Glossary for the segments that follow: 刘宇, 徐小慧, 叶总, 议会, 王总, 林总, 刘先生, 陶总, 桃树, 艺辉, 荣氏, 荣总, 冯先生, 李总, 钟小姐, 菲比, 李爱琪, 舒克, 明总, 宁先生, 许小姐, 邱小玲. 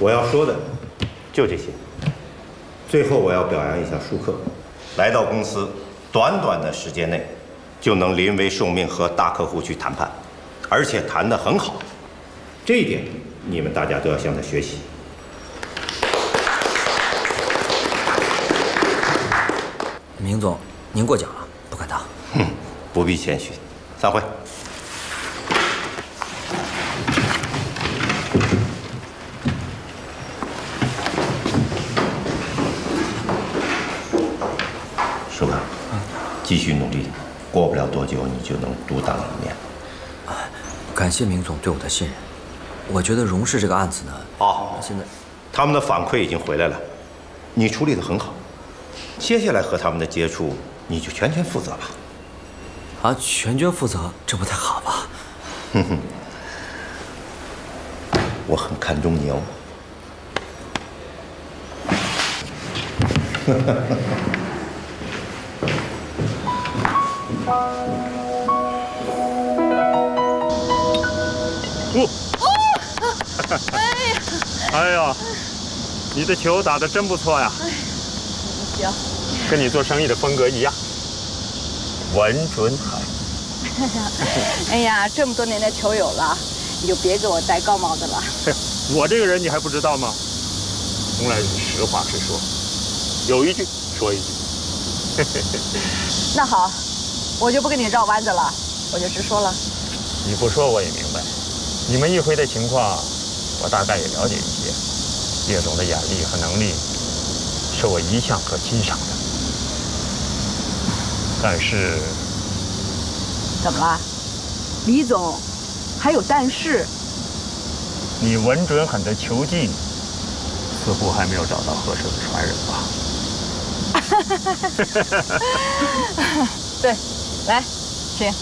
我要说的就这些。最后，我要表扬一下舒克，来到公司短短的时间内，就能临危受命和大客户去谈判，而且谈得很好。这一点，你们大家都要向他学习。 明总，您过奖了，不敢当。哼，不必谦虚。散会。舒克，继续努力，过不了多久你就能独当一面。感谢明总对我的信任。我觉得荣氏这个案子呢，好，现在他们的反馈已经回来了，你处理得很好。 接下来和他们的接触，你就全权负责吧。啊，全权负责，这不太好吧？哼哼，我很看重你哦。哎呀，你的球打得真不错呀！ 跟你做生意的风格一样，稳准狠。哎呀，这么多年的球友了，你就别给我戴高帽子了。我这个人你还不知道吗？从来是实话实说，有一句说一句。那好，我就不跟你绕弯子了，我就直说了。你不说我也明白，你们一回的情况，我大概也了解一些。叶总的眼力和能力。 是我一向可欣赏的，但是怎么了，李总？还有但是？你稳准狠的球技，似乎还没有找到合适的传人吧？对，来，请。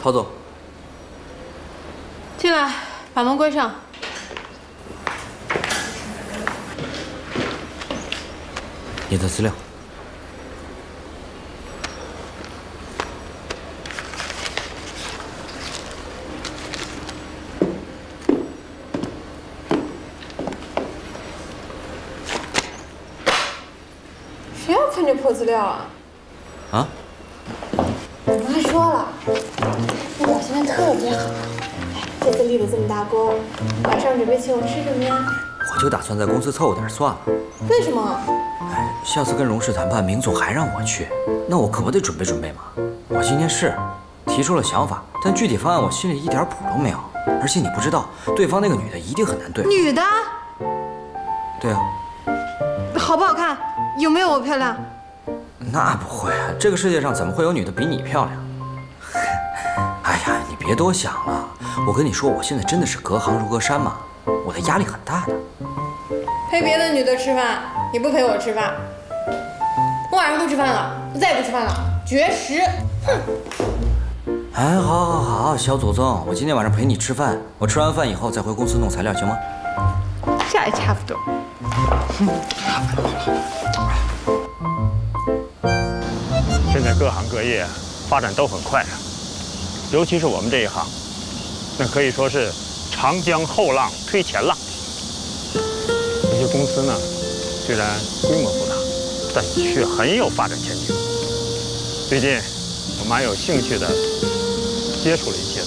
陶总，进来。 把门关上。你的资料。谁要看这破资料啊？啊？我跟他说了，我表现得特别好。 这次立了这么大功，晚上准备请我吃什么呀？我就打算在公司凑合点算了。为什么？哎，下次跟荣氏谈判，明总还让我去，那我可不得准备准备吗？我今天是提出了想法，但具体方案我心里一点谱都没有。而且你不知道，对方那个女的一定很难对付。女的？对啊。好不好看？有没有我漂亮？那不会啊，这个世界上怎么会有女的比你漂亮？ 哎呀，你别多想了。我跟你说，我现在真的是隔行如隔山嘛，我的压力很大的。陪别的女的吃饭，你不陪我吃饭。我晚上不吃饭了，我再也不吃饭了，绝食。哼！哎，好，好，好，小祖宗，我今天晚上陪你吃饭。我吃完饭以后再回公司弄材料，行吗？这还差不多。现在各行各业发展都很快啊。 尤其是我们这一行，那可以说是长江后浪推前浪。这些公司呢，虽然规模不大，但却很有发展前景。最近我蛮有兴趣的接触了一些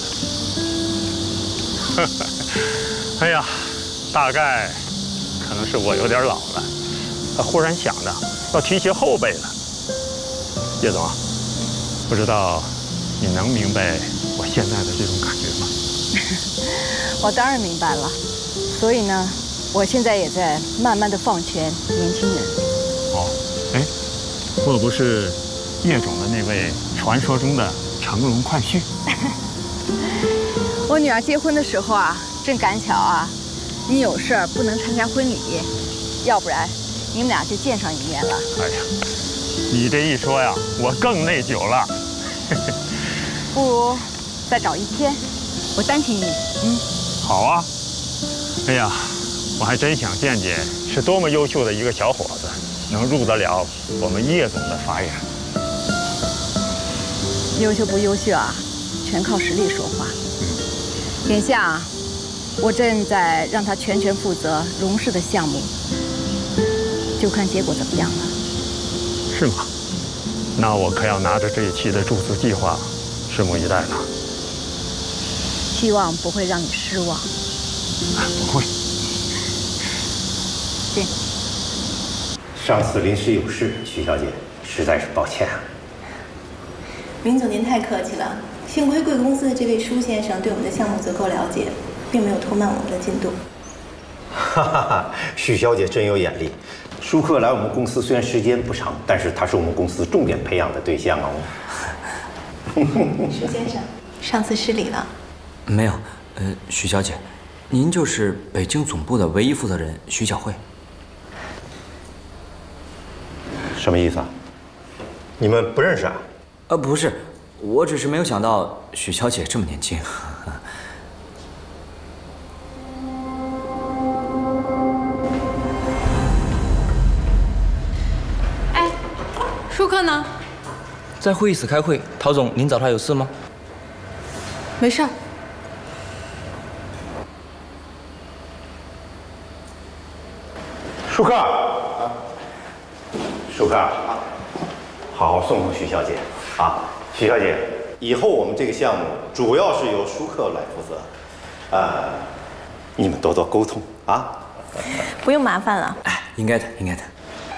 的。哎呀，大概可能是我有点老了，忽然想着要提携后辈了。叶总啊，不知道。 你能明白我现在的这种感觉吗？我当然明白了，所以呢，我现在也在慢慢的放权年轻人。哦，哎，莫不是叶总的那位传说中的乘龙快婿？我女儿结婚的时候啊，正赶巧啊，你有事儿不能参加婚礼，要不然你们俩就见上一面了。哎呀，你这一说呀，我更内疚了。不如再找一天，我单请你。嗯，好啊。哎呀，我还真想见见是多么优秀的一个小伙子，能入得了我们叶总的法眼。优秀不优秀啊？全靠实力说话。眼下，我正在让他全权负责荣氏的项目，就看结果怎么样了。是吗？那我可要拿着这一期的注资计划，拭目以待了。希望不会让你失望。不会。进。上次临时有事，徐小姐，实在是抱歉啊。林总，您太客气了。幸亏贵公司的这位舒先生对我们的项目足够了解，并没有拖慢我们的进度。哈哈哈，许小姐真有眼力。 舒克来我们公司虽然时间不长，但是他是我们公司重点培养的对象哦。舒先生，上次失礼了。没有，许小姐，您就是北京总部的唯一负责人徐小慧。什么意思啊？你们不认识啊？不是，我只是没有想到许小姐这么年轻。在会议室开会，陶总，您找他有事吗？没事儿。舒克，舒克，好好送送许小姐啊！许小姐，以后我们这个项目主要是由舒克来负责，你们多多沟通啊。不用麻烦了。哎，应该的，应该的。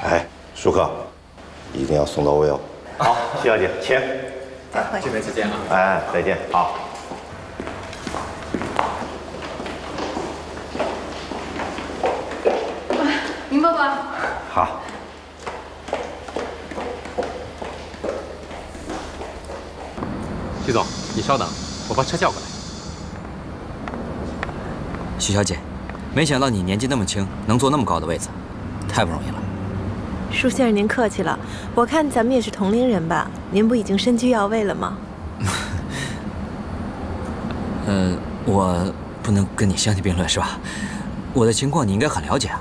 哎，舒克，一定要送到位哦。 好，徐小姐，请。这边再见啊！哎，再见。好。明伯伯。好。徐总，你稍等，我把车叫过来。徐小姐，没想到你年纪那么轻，能坐那么高的位子，太不容易了。 舒先生，您客气了。我看咱们也是同龄人吧？您不已经身居要位了吗？我不能跟你相提并论，是吧？我的情况你应该很了解啊。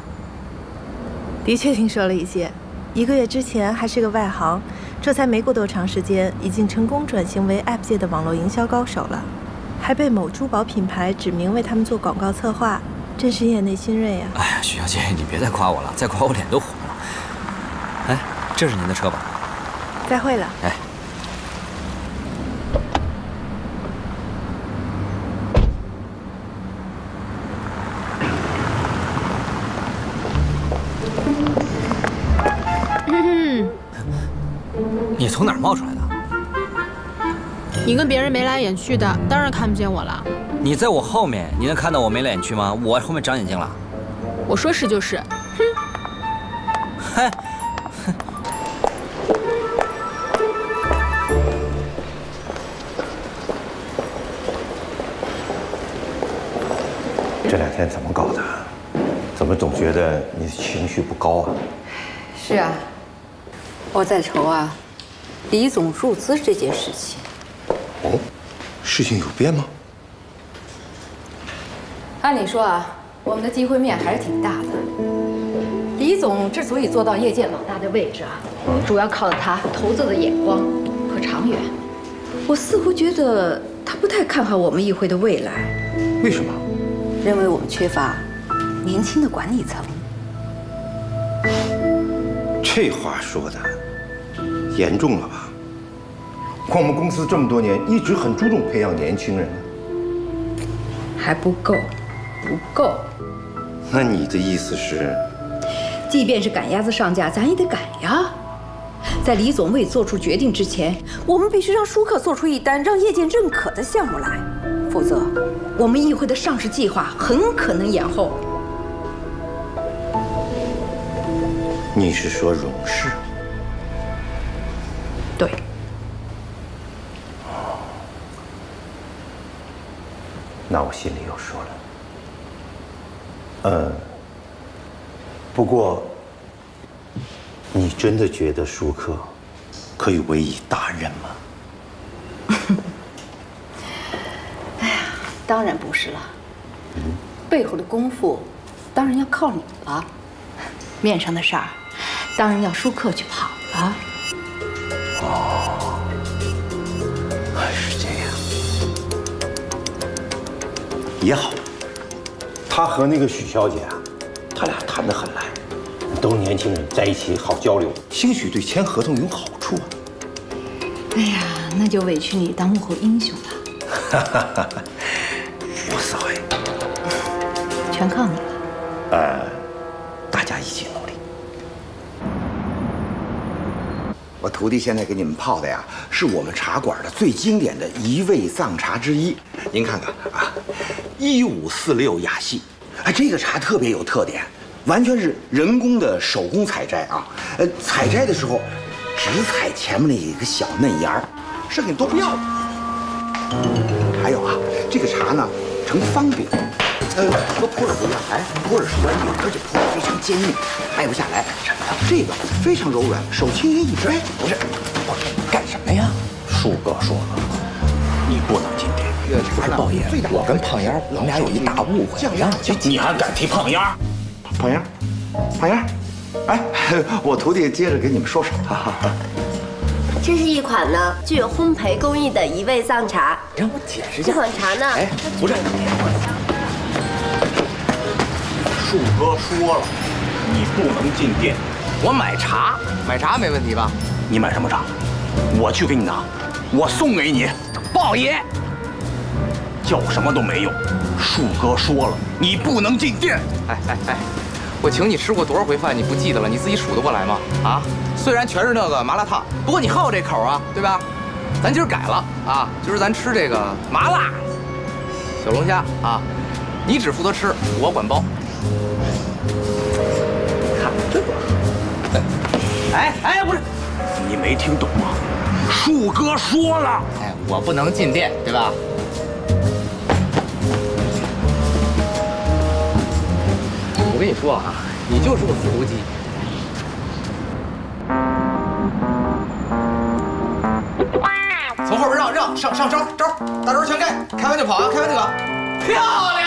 的确听说了一些，1个月之前还是个外行，这才没过多长时间，已经成功转型为 App 界的网络营销高手了，还被某珠宝品牌指名为他们做广告策划，真是业内新锐呀！哎呀，许小姐，你别再夸我了，再夸我脸都红。 哎，这是您的车吧？再会了。哎，你从哪儿冒出来的？你跟别人眉来眼去的，当然看不见我了。你在我后面，你能看到我眉来眼去吗？我后面长眼睛了。我说是就是。哼。 这2天怎么搞的？怎么总觉得你情绪不高啊？是啊，我在愁啊，李总注资这件事情。哦，事情有变吗？按理说啊，我们的机会面还是挺大的。李总之所以做到业界老大的位置啊，主要靠他投资的眼光和长远。我似乎觉得他不太看好我们议会的未来。为什么？ 认为我们缺乏年轻的管理层，这话说的严重了吧？我们公司这么多年一直很注重培养年轻人，还不够，不够。那你的意思是，即便是赶鸭子上架，咱也得赶呀。在李总未做出决定之前，我们必须让舒克做出一单让业界认可的项目来，否则。 我们议会的上市计划很可能延后。你是说荣氏？对。那我心里有数了。不过，你真的觉得舒克可以委以大任吗？当然不是了，背后的功夫当然要靠你了，面上的事儿当然要舒克去跑了。哦，还是这样。也好，他和那个许小姐啊，他俩谈得很来，都是年轻人，在一起好交流，兴许对签合同有好处啊。哎呀，那就委屈你当幕后英雄了。无所谓，全靠你了。大家一起努力。我徒弟现在给你们泡的呀，是我们茶馆的最经典的一味藏茶之一。您看看啊，1546雅细，哎，这个茶特别有特点，完全是人工的手工采摘啊。采摘的时候。 只采前面那一个小嫩芽儿，剩下都不要了。还有啊，这个茶呢呈方饼，和普洱不一样，哎，普洱是软饼，而且普洱非常坚硬，掰不下来。这个非常柔软，手轻轻一摘，不是，干什么呀？树哥说了，你不能进店。不是豹爷，我跟胖丫我们俩有一大误会，让我去。你还敢提胖丫？胖丫，胖丫。 哎，我徒弟接着给你们说说。这是一款呢具有烘焙工艺的一味藏茶。让我解释一下。这款茶呢，哎，不是。树哥说了，你不能进店。我买茶，买茶没问题吧？你买什么茶？我去给你拿，我送给你。豹爷，叫什么都没用。树哥说了，你不能进店。哎。 我请你吃过多少回饭，你不记得了？你自己数得过来吗？啊，虽然全是那个麻辣烫，不过你好这口啊，对吧？咱今儿改了啊，今儿咱吃这个麻辣小龙虾啊，你只负责吃，我管包。看这个，哎，不是，你没听懂吗？树哥说了，哎，我不能进店，对吧？ 我跟你说啊，你就是个复读机。从后边让，上招，大招全开，开完就跑啊，开完就跑，漂亮！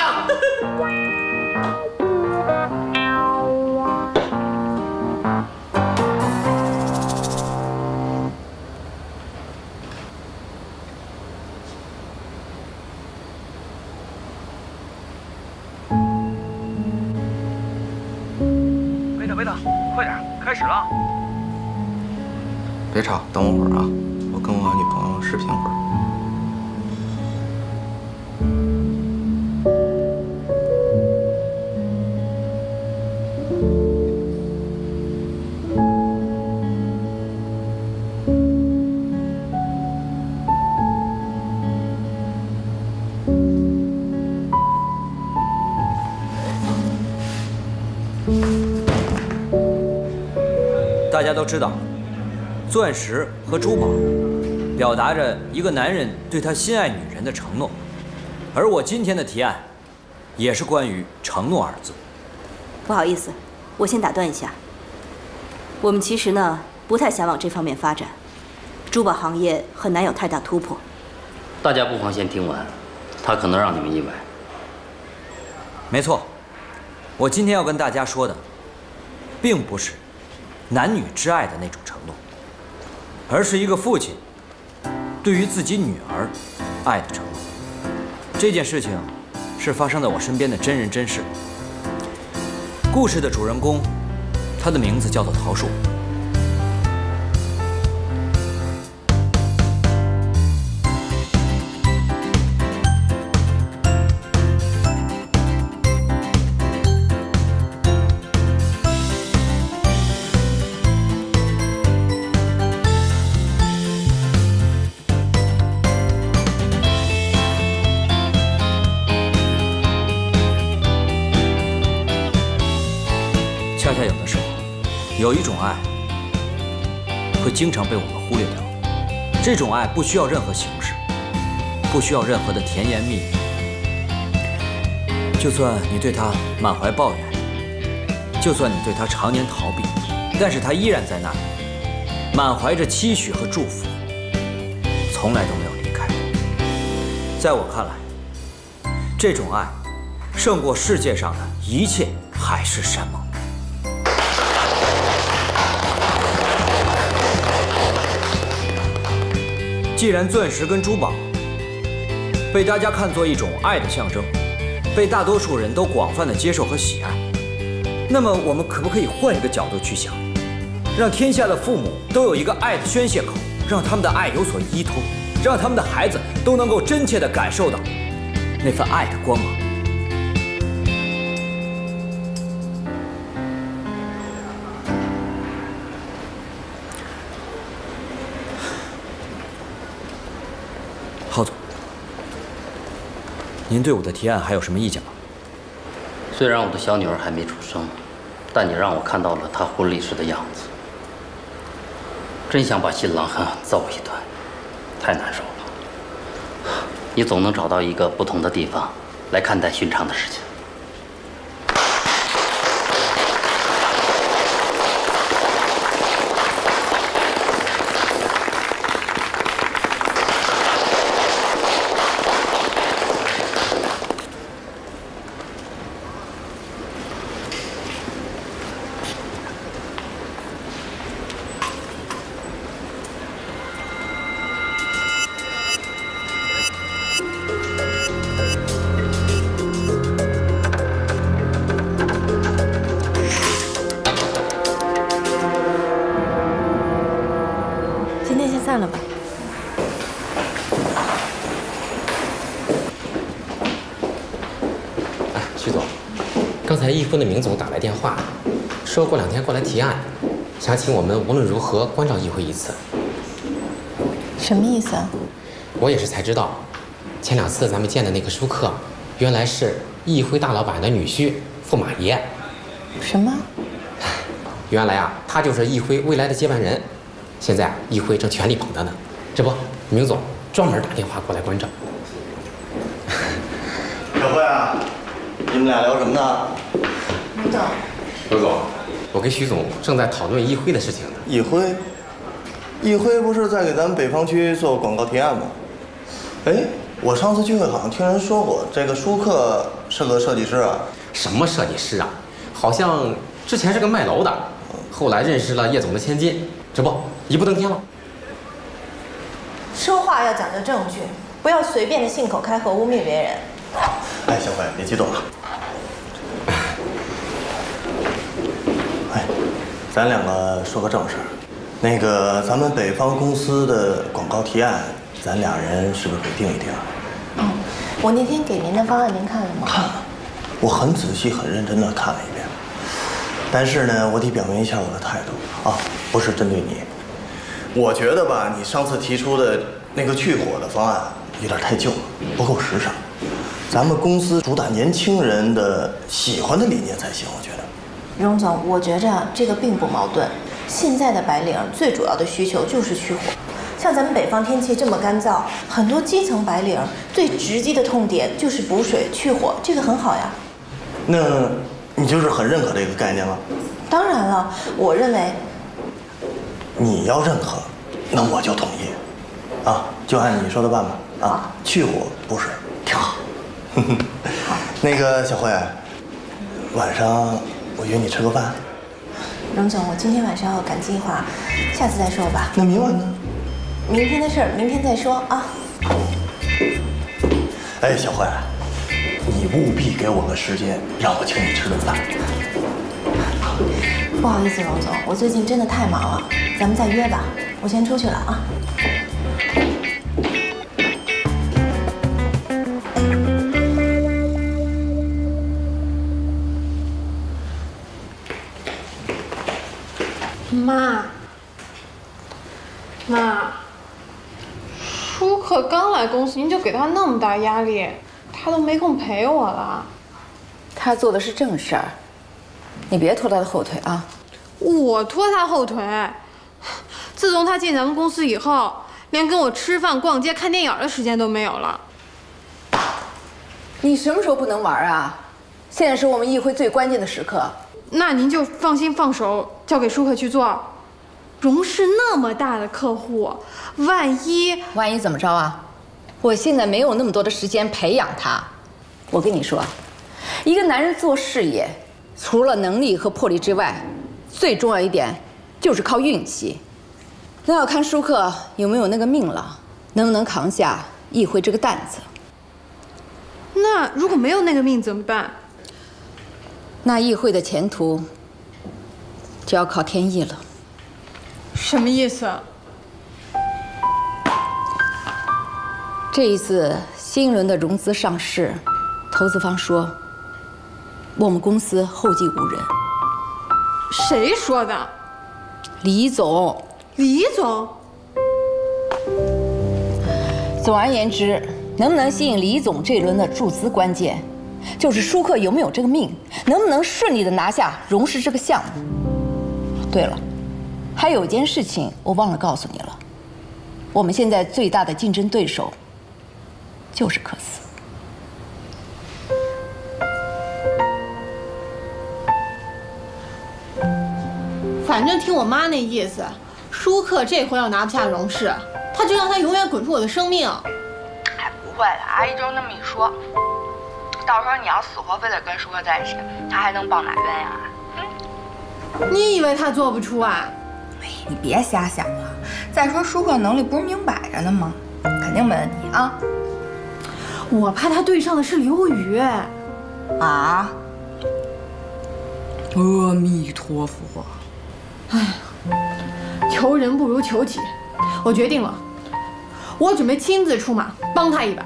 快点，开始了！别吵，等我会儿啊，我跟我女朋友视频会儿。 大家都知道，钻石和珠宝表达着一个男人对他心爱女人的承诺，而我今天的提案也是关于承诺二字。不好意思，我先打断一下。我们其实呢不太想往这方面发展，珠宝行业很难有太大突破。大家不妨先听完，他可能让你们意外。没错，我今天要跟大家说的，并不是 男女之爱的那种承诺，而是一个父亲对于自己女儿爱的承诺。这件事情是发生在我身边的真人真事。故事的主人公，他的名字叫做桃树。有一种爱会经常被我们忽略掉，这种爱不需要任何形式，不需要任何的甜言蜜语。就算你对他满怀抱怨，就算你对他常年逃避，但是他依然在那里，满怀着期许和祝福，从来都没有离开。在我看来，这种爱胜过世界上的一切海誓山盟。 既然钻石跟珠宝被大家看作一种爱的象征，被大多数人都广泛的接受和喜爱。那么，我们可不可以换一个角度去想，让天下的父母都有一个爱的宣泄口，让他们的爱有所依托，让他们的孩子都能够真切地感受到那份爱的光芒？ 郝总，您对我的提案还有什么意见吗？虽然我的小女儿还没出生，但你让我看到了她婚礼时的样子，真想把新郎狠狠揍一顿，太难受了。你总能找到一个不同的地方来看待寻常的事情。 婚的明总打来电话，说过两天过来提案，想请我们无论如何关照议会一次。什么意思啊？我也是才知道，前两次咱们见的那个舒克，原来是议会大老板的女婿傅马爷。什么？原来啊，他就是议会未来的接班人，现在议会正全力捧他呢。这不，明总专门打电话过来关照。小慧啊，你们俩聊什么呢？ 刘总，我跟徐总正在讨论议会的事情呢。议会？议会不是在给咱们北方区做广告提案吗？哎，我上次聚会好像听人说过，这个舒克是个设计师啊。什么设计师啊？好像之前是个卖楼的，后来认识了叶总的千金，这不一步登天了。说话要讲究证据，不要随便的信口开河污蔑别人。哎，小慧，别激动啊。 咱两个说个正事儿，那个咱们北方公司的广告提案，咱俩人是不是得定一定啊？嗯，我那天给您的方案您看了吗？看了，我很仔细、很认真的看了一遍。但是呢，我得表明一下我的态度啊，不是针对你。我觉得吧，你上次提出的那个去火的方案有点太旧了，不够时尚。咱们公司主打年轻人的喜欢的理念才行，我觉得。 荣总，我觉着这个并不矛盾。现在的白领最主要的需求就是去火，像咱们北方天气这么干燥，很多基层白领最直接的痛点就是补水去火，这个很好呀。那你就是很认可这个概念了？当然了，我认为。你要认可，那我就同意。啊，就按你说的办吧。啊，去火补水挺好。那个小慧，晚上。 我约你吃个饭，荣总，我今天晚上要赶计划，下次再说吧。那明晚呢？明天的事儿，明天再说啊。哎，小慧，你务必给我个时间，让我请你吃顿饭。不好意思，荣总，我最近真的太忙了，咱们再约吧。我先出去了啊。 妈，舒克刚来公司，您就给他那么大压力，他都没空陪我了。他做的是正事儿，你别拖他的后腿啊！我拖他后腿？自从他进咱们公司以后，连跟我吃饭、逛街、看电影的时间都没有了。你什么时候不能玩啊？现在是我们议会最关键的时刻。那您就放心放手，交给舒克去做。 荣氏那么大的客户，万一怎么着啊？我现在没有那么多的时间培养他。我跟你说，一个男人做事业，除了能力和魄力之外，最重要一点就是靠运气。那要看舒克有没有那个命了，能不能扛下议会这个担子。那那如果没有那个命怎么办？那议会的前途就要靠天意了。什么意思啊？这一次新一轮的融资上市，投资方说我们公司后继无人。谁说的？李总。李总。总而言之，能不能吸引李总这一轮的注资，关键就是舒克有没有这个命，能不能顺利的拿下荣氏这个项目。对了，还有一件事情我忘了告诉你了，我们现在最大的竞争对手。 就是克斯。反正听我妈那意思，舒克这回要拿不下荣氏，他就让他永远滚出我的生命。哎，不会的，阿姨就那么一说。到时候你要死活非得跟舒克在一起，他还能傍哪边呀？嗯，你以为他做不出啊？哎，你别瞎想了。再说舒克能力不是明摆着的吗？肯定没问题啊。 我怕他对上的是刘宇，啊！阿弥陀佛！哎呀，求人不如求己，我决定了，我准备亲自出马帮他一把。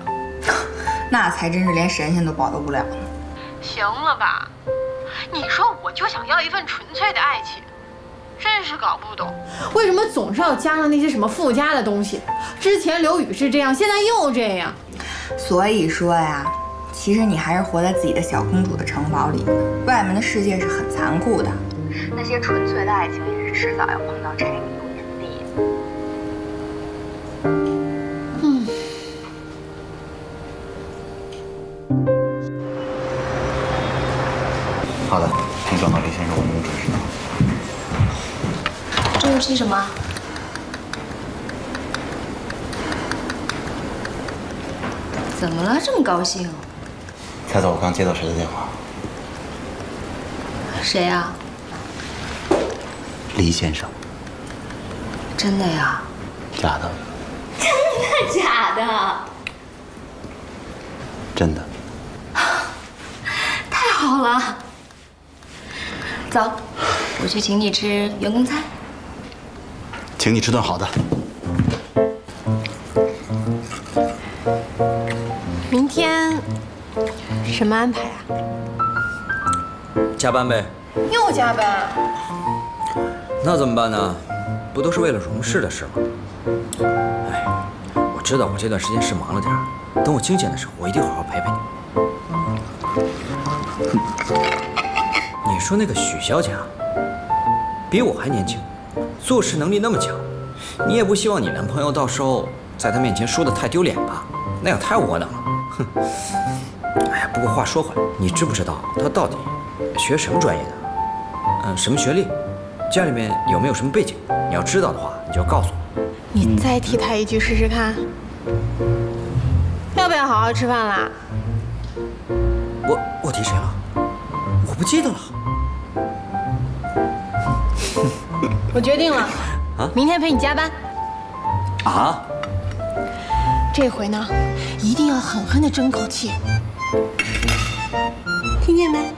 那才真是连神仙都保佑不了呢。行了吧？你说我就想要一份纯粹的爱情，真是搞不懂为什么总是要加上那些什么附加的东西。之前刘宇是这样，现在又这样。 所以说呀，其实你还是活在自己的小公主的城堡里，外面的世界是很残酷的。那些纯粹的爱情也是迟早要碰到柴米油盐的地。嗯。好的，请转到李先生我们的主持人。这又是什么？ 怎么了？这么高兴？猜猜我刚接到谁的电话？谁呀？黎先生。真的呀？假的。真的假的？真的。太好了！走，我去请你吃员工餐。请你吃顿好的。 明天什么安排啊？加班呗。又加班？那怎么办呢？不都是为了荣氏的事吗？哎，我知道我这段时间是忙了点儿，等我清闲的时候，我一定好好陪陪你。你说那个许小姐啊，比我还年轻，做事能力那么强，你也不希望你男朋友到时候在她面前说的太丢脸吧？那样太窝囊了。 哼，哎呀，不过话说回来，你知不知道他到底学什么专业的？嗯，什么学历？家里面有没有什么背景？你要知道的话，你就告诉我。你再踢他一句试试看，要不要好好吃饭啦？我提谁了？我不记得了。我决定了，啊，明天陪你加班。啊？ 这回呢，一定要狠狠的争口气，听见没？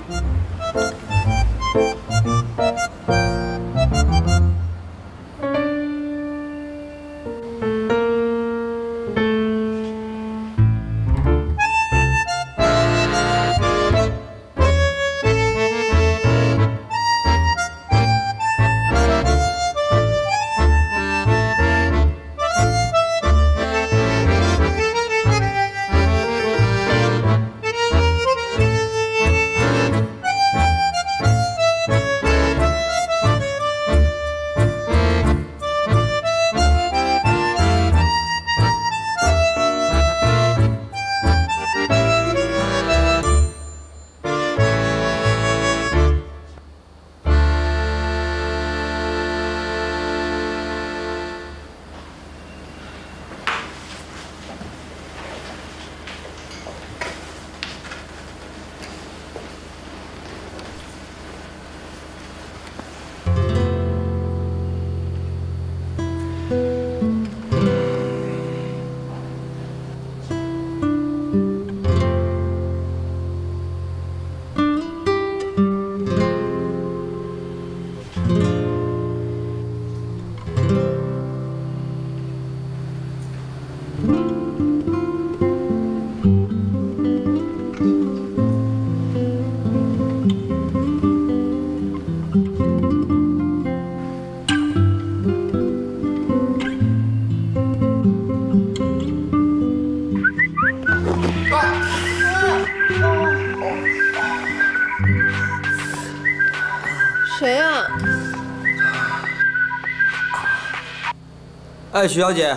哎，许小姐，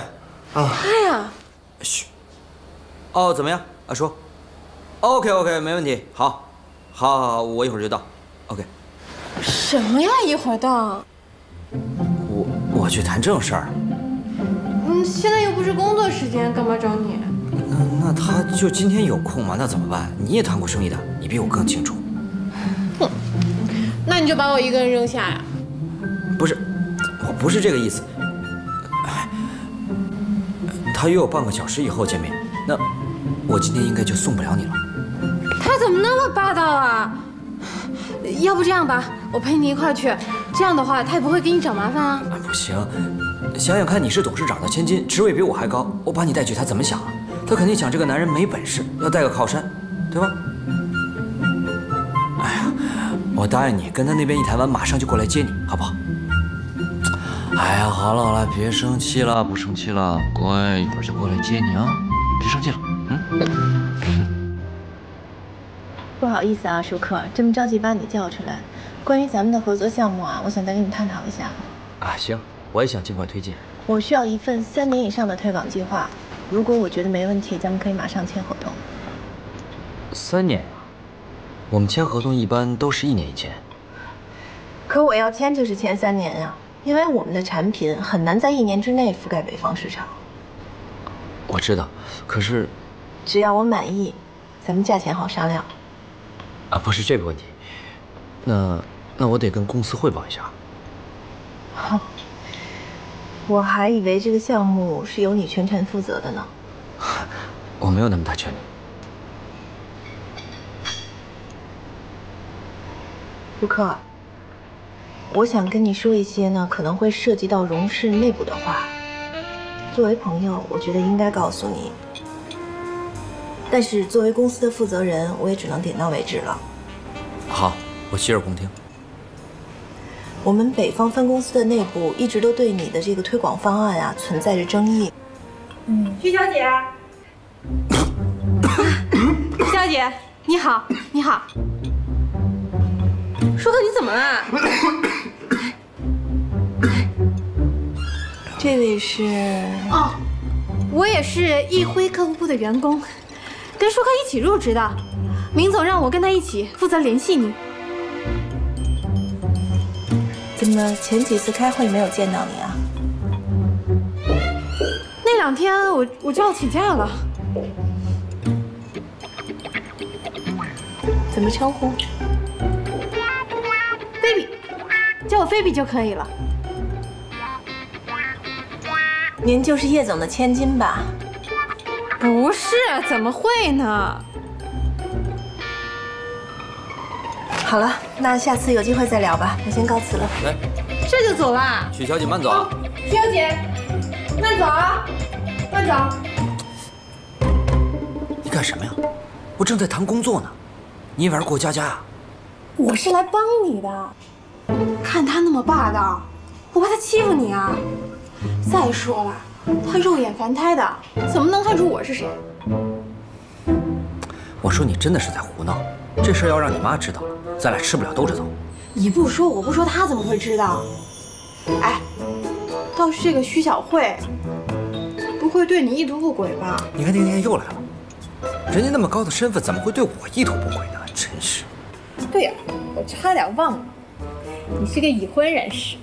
啊，哎呀，嘘，哦，怎么样啊？说 ，OK， 没问题，好，我一会儿就到 ，OK。什么呀？一会儿到？我去谈这种事儿？嗯，现在又不是工作时间，干嘛找你？那他就今天有空吗？那怎么办？你也谈过生意的，你比我更清楚。哼，那你就把我一个人扔下呀？不是，我不是这个意思。 他约我半个小时以后见面，那我今天应该就送不了你了。他怎么那么霸道啊？要不这样吧，我陪你一块去，这样的话他也不会给你找麻烦啊。啊，不行，想想看，你是董事长的千金，职位比我还高，我把你带去，他怎么想啊？他肯定想这个男人没本事，要带个靠山，对吧？哎呀，我答应你，跟他那边一谈完，马上就过来接你，好不好？ 哎呀，好了，别生气了，不生气了，乖，一会儿就过来接你啊，别生气了，嗯。不好意思啊，舒克，这么着急把你叫出来，关于咱们的合作项目啊，我想再跟你探讨一下。啊，行，我也想尽快推进。我需要一份3年以上的推广计划，如果我觉得没问题，咱们可以马上签合同。3年啊？我们签合同一般都是1年以前。可我要签就是签3年呀。 因为我们的产品很难在1年之内覆盖北方市场，我知道。可是，只要我满意，咱们价钱好商量。啊，不是这个问题。那我得跟公司汇报一下。好，我还以为这个项目是由你全权负责的呢。我没有那么大权力。舒克。 我想跟你说一些呢，可能会涉及到荣氏内部的话。作为朋友，我觉得应该告诉你。但是作为公司的负责人，我也只能点到为止了。好，我洗耳恭听。我们北方分公司的内部一直都对你的这个推广方案啊存在着争议。嗯，徐小姐，小姐，你好，你好。 舒克，你怎么了？这位是哦，我也是一辉客户部的员工，跟舒克一起入职的。明总让我跟他一起负责联系你。怎么前几次开会没有见到你啊？那2天我就要请假了。怎么称呼？ 叫我菲比就可以了。您就是叶总的千金吧？不是，怎么会呢？好了，那下次有机会再聊吧。我先告辞了。来，这就走啦？许小姐慢走啊！许小姐，慢走啊！慢走！你干什么呀？我正在谈工作呢，你以为是过家家啊？我是来帮你的。 看他那么霸道，我怕他欺负你啊！再说了，他肉眼凡胎的，怎么能看出我是谁？我说你真的是在胡闹，这事要让你妈知道了，咱俩吃不了兜着走。你不说我不说，他怎么会知道？哎，倒是这个徐小慧，不会对你意图不轨吧？你看，又来了，人家那么高的身份，怎么会对我意图不轨呢？真是。对呀，我差点忘了。 你是个已婚人士，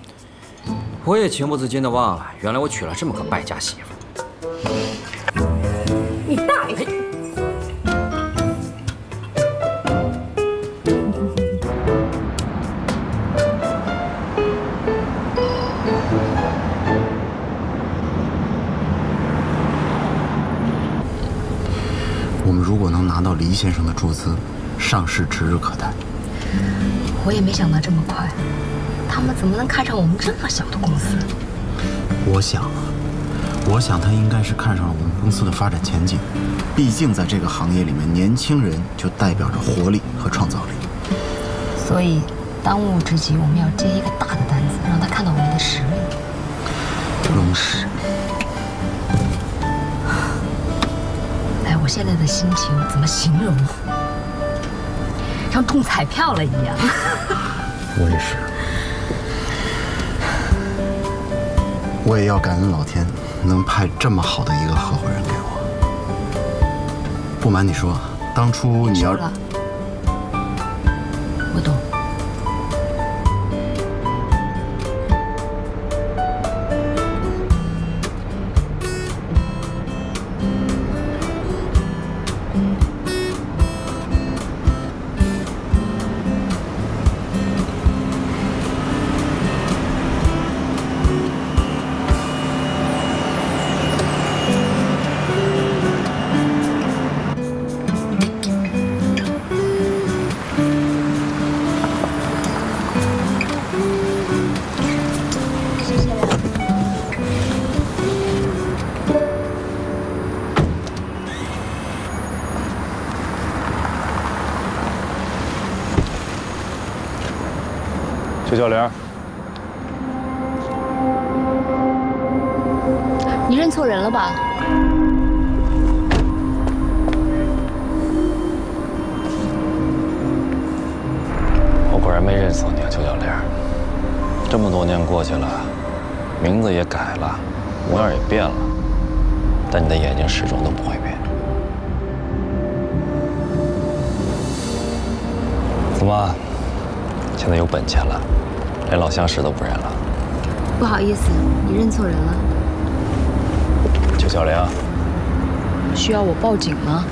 我也情不自禁的忘了，原来我娶了这么个败家媳妇。你大爷！我们如果能拿到黎先生的注资，上市指日可待。 我也没想到这么快，他们怎么能看上我们这么小的公司？我想啊，我想他应该是看上了我们公司的发展前景，毕竟在这个行业里面，年轻人就代表着活力和创造力。所以，当务之急，我们要接一个大的单子，让他看到我们的实力。龙石。哎，我现在的心情怎么形容？像中彩票了一样。我也是。 我也要感恩老天，能派这么好的一个合伙人给我。不瞒你说，当初你要……说了，我懂。小玲，你认错人了吧？我果然没认错你啊，邱小玲。这么多年过去了，名字也改了，模样也变了，但你的眼睛始终都不会变。怎么，现在有本钱了？ 连老相识都不认了，不好意思，你认错人了。邱小玲，需要我报警吗？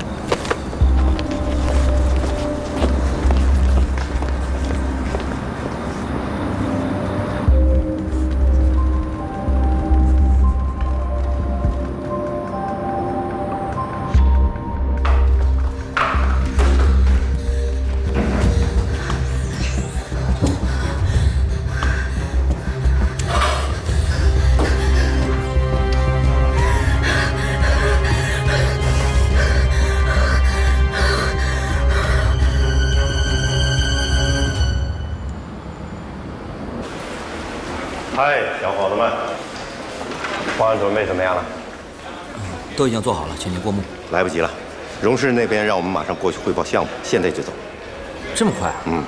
都已经做好了，请您过目。来不及了，荣氏那边让我们马上过去汇报项目，现在就走。这么快？嗯。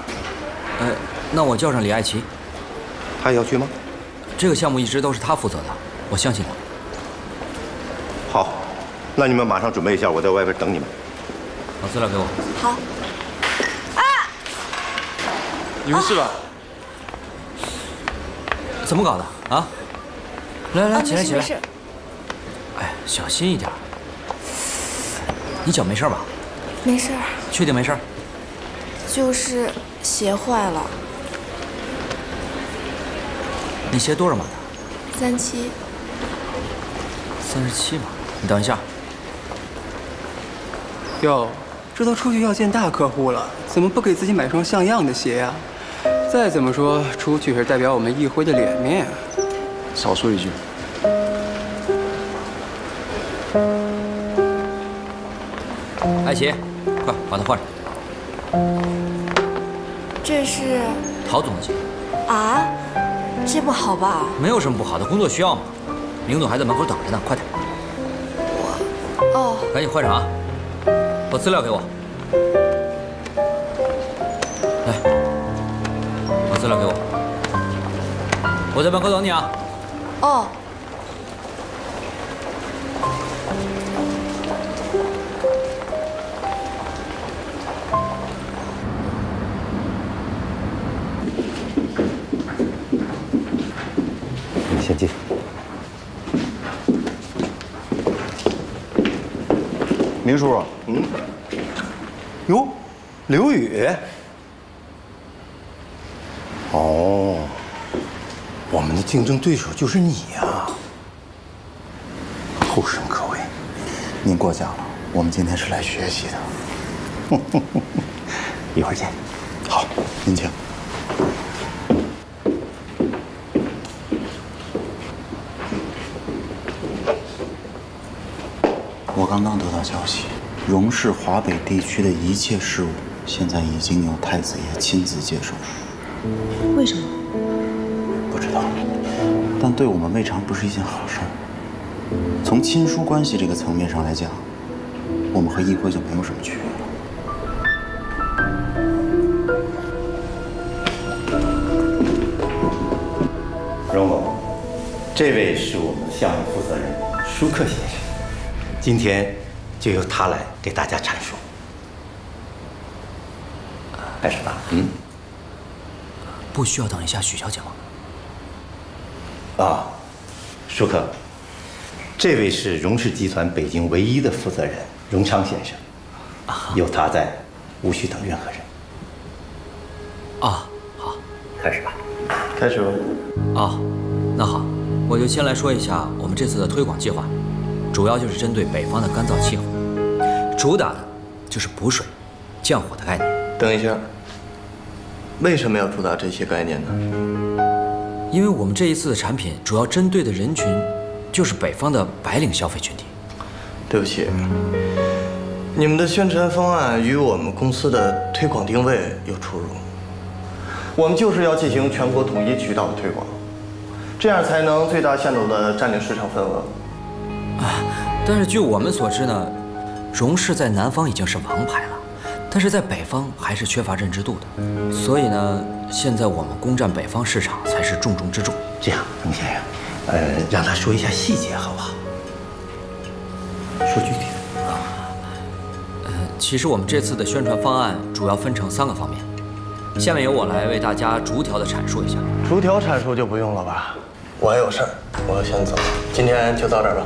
那我叫上李爱琪。他也要去吗？这个项目一直都是他负责的，我相信他。好，那你们马上准备一下，我在外边等你们。把资料给我。好。啊！你没事吧？怎么搞的啊？来来，起来起来。 小心一点，你脚没事吧？没事。确定没事？就是鞋坏了。你鞋多少码的？37。37码，你等一下。哟，这都出去要见大客户了，怎么不给自己买双像样的鞋呀？再怎么说，出去是代表我们艺辉的脸面。少说一句。 爱琪，快把它换上。这是陶总的鞋啊，这不好吧？没有什么不好的，工作需要嘛。林总还在门口等着呢，快点。我哦，赶紧换上啊！把资料给我。来，把资料给我。我在门口等你啊。哦。 明叔啊，嗯，哟，刘宇，哦，我们的竞争对手就是你呀，后生可畏，您过奖了，我们今天是来学习的，一会儿见，好，您请。我刚刚得到消息，荣市华北地区的一切事务，现在已经由太子爷亲自接手。为什么？不知道，但对我们未尝不是一件好事。从亲疏关系这个层面上来讲，我们和议会就没有什么区别了。 荣总，这位是我们的项目负责人舒克先生，今天就由他来给大家阐述。开始吧。嗯。不需要等一下许小姐吗？啊，舒克，这位是荣氏集团北京唯一的负责人荣昌先生，有他在，无需等任何人。啊，好，开始吧。 开始吧。哦，那好，我就先来说一下我们这次的推广计划，主要就是针对北方的干燥气候，主打的就是补水、降火的概念。等一下，为什么要主打这些概念呢？因为我们这一次的产品主要针对的人群，就是北方的白领消费群体。对不起，你们的宣传方案与我们公司的推广定位有出入。 我们就是要进行全国统一渠道的推广，这样才能最大限度地占领市场份额。啊，但是据我们所知呢，荣氏在南方已经是王牌了，但是在北方还是缺乏认知度的。所以呢，现在我们攻占北方市场才是重中之重。这样，冯先生，让他说一下细节好不好？说具体的啊。其实我们这次的宣传方案主要分成3个方面。 下面由我来为大家逐条的阐述一下。逐条阐述就不用了吧？我还有事儿，我要先走，今天就到这儿吧。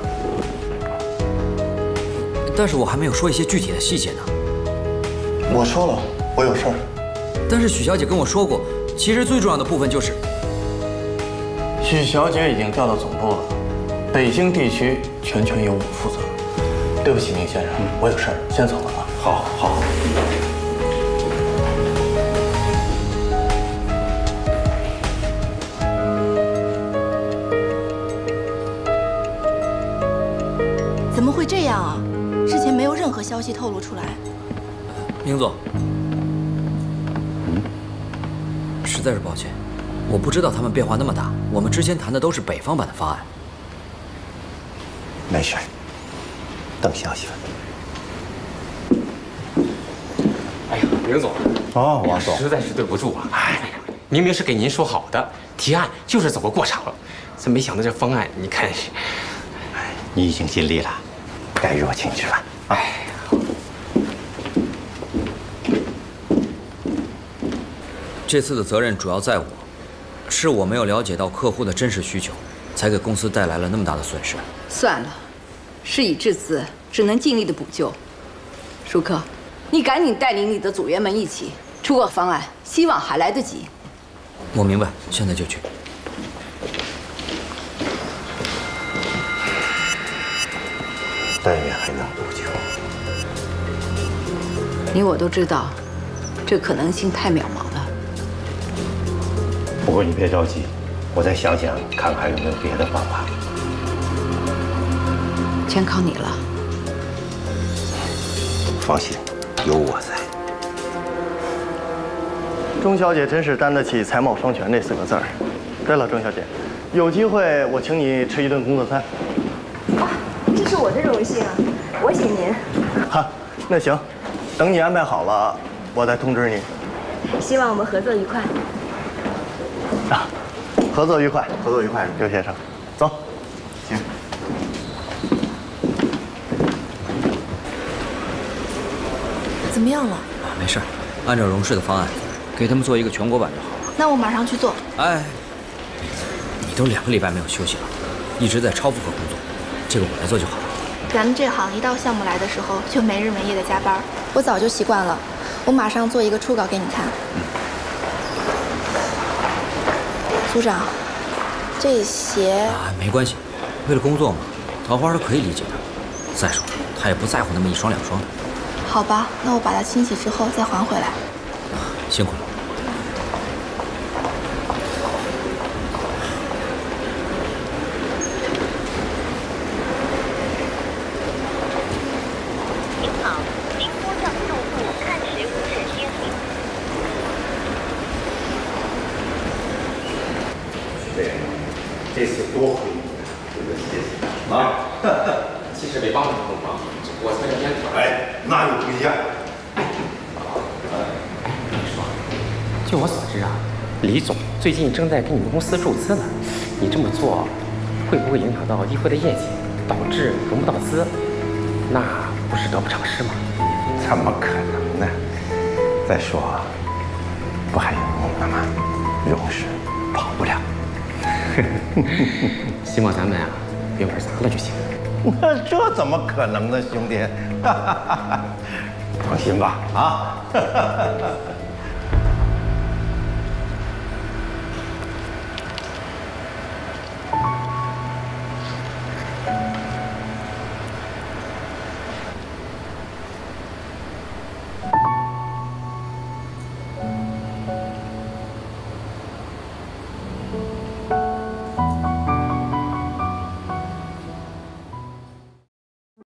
但是我还没有说一些具体的细节呢。我说了，我有事儿。但是许小姐跟我说过，其实最重要的部分就是，许小姐已经调到总部了，北京地区全权由我负责。对不起，宁先生，我有事儿，先走了啊。好，好。 怎么会这样啊？之前没有任何消息透露出来。明总，实在是抱歉，我不知道他们变化那么大。我们之前谈的都是北方版的方案。没事，等消息吧。哎呀，明总，哦，王总，实在是对不住啊！哎呀，明明是给您说好的提案，就是走个过场了，这没想到这方案，你看，你已经尽力了。 该我请你吃饭。哎，好。这次的责任主要在我，是我没有了解到客户的真实需求，才给公司带来了那么大的损失。算了，事已至此，只能尽力的补救。舒克，你赶紧带领你的组员们一起出个方案，希望还来得及。我明白，现在就去。 但愿还能补救。你我都知道，这可能性太渺茫了。不过你别着急，我再想想，看看有没有别的方法。全靠你了。放心，有我在。钟小姐真是担得起"财贸双全"这4个字儿。对了，钟小姐，有机会我请你吃一顿工作餐。 这是我的荣幸，我请您。哈，那行，等你安排好了，我再通知你。希望我们合作愉快。啊，合作愉快，合作愉快，刘先生，走。行。怎么样了？啊，没事，按照荣氏的方案，给他们做一个全国版就好了。那我马上去做。哎，你都2个礼拜没有休息了，一直在超负荷工作。 这个我来做就好了。咱们这行一到项目来的时候，就没日没夜的加班，我早就习惯了。我马上做一个初稿给你看。组长，这鞋啊，没关系，为了工作嘛，桃花都可以理解的。再说了，他也不在乎那么1双2双的。好吧，那我把它清洗之后再还回来。啊，辛苦了。工吗？我才今天考。哎，那就不一样。据我所知啊，李总最近正在给你们公司注资呢。你这么做，会不会影响到议会的业绩，导致融不到资？那不是得不偿失吗？怎么可能呢？再说，不还有你们吗？荣是跑不了。希望咱们啊，别玩砸了就行。 那这怎么可能呢，兄弟？放心吧，啊！